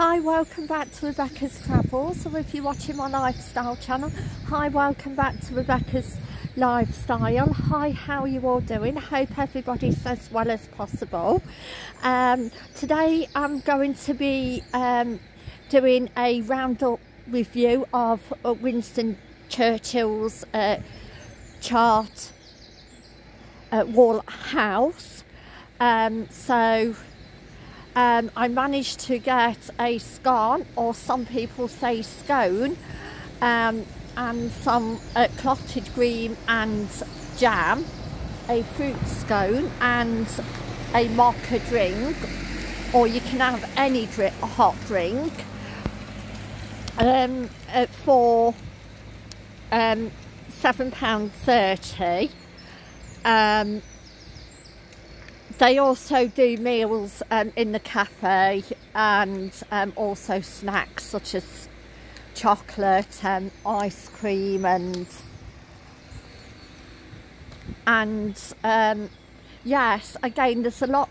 Hi, welcome back to Rebecca's Travels, or if you're watching my lifestyle channel, hi, welcome back to Rebecca's Lifestyle. Hi, how are you all doing? Hope everybody's as well as possible. Today I'm going to be doing a roundup review of Winston Churchill's Chartwell House. I managed to get a scarn, or some people say scone, and some clotted cream and jam, a fruit scone and a mocha drink, or you can have any hot drink for £7.30. They also do meals in the cafe, and also snacks such as chocolate and ice cream, and yes, again, there's a lot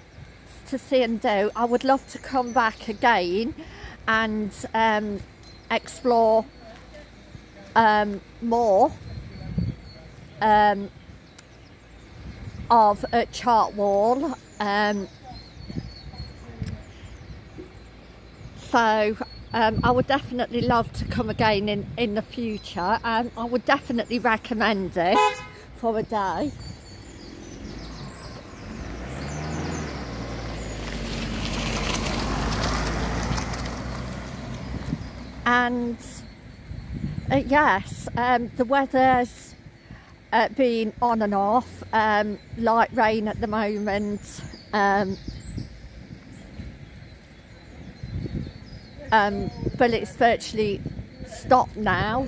to see and do. I would love to come back again and explore more of Chartwell. I would definitely love to come again in the future, and I would definitely recommend it for a day. And yes, the weather's been on and off, light rain at the moment, but it's virtually stopped now,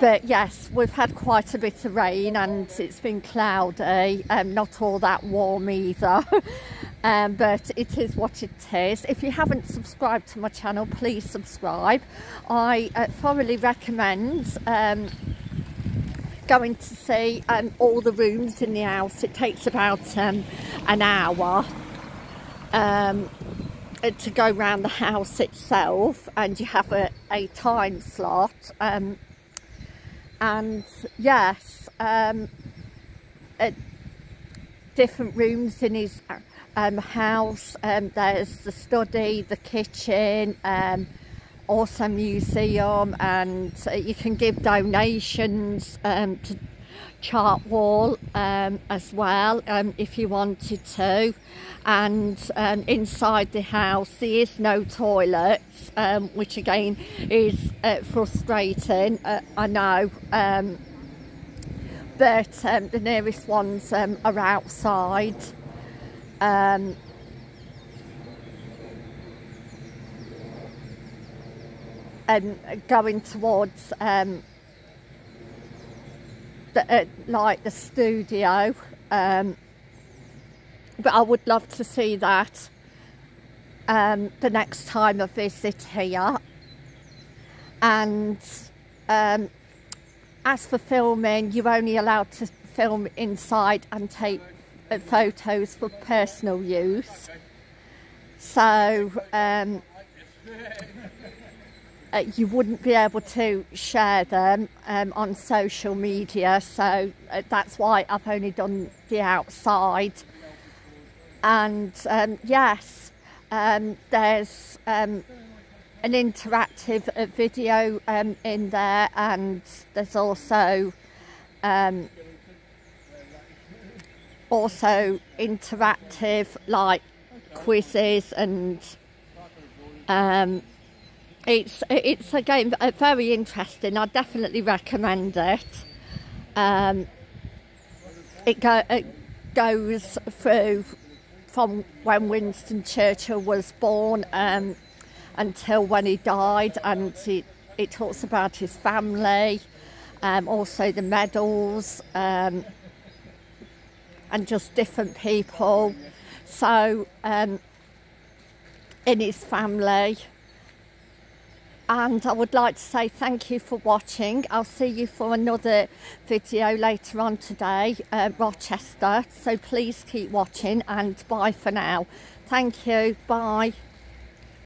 but yes, we've had quite a bit of rain and it's been cloudy, not all that warm either. But it is what it is. If you haven't subscribed to my channel, please subscribe. I thoroughly recommend going to see all the rooms in the house. It takes about an hour to go round the house itself, and you have a time slot, and yes, different rooms in his house. There's the study, the kitchen, also museum, and you can give donations to Chartwell as well, if you wanted to. And inside the house there is no toilets, which again is frustrating, I know, but the nearest ones are outside. Going towards like the studio, but I would love to see that the next time I visit here. And as for filming, you're only allowed to film inside and take photos for personal use, so you wouldn't be able to share them on social media, so that's why I've only done the outside. And yes, there's an interactive video in there, and there's also interactive, like quizzes, and it's again very interesting. I definitely recommend it. It goes through from when Winston Churchill was born until when he died, and it talks about his family, also the medals, and just different people, so in his family. And I would like to say thank you for watching. I'll see you for another video later on today, Rochester, so please keep watching, and bye for now. Thank you, bye.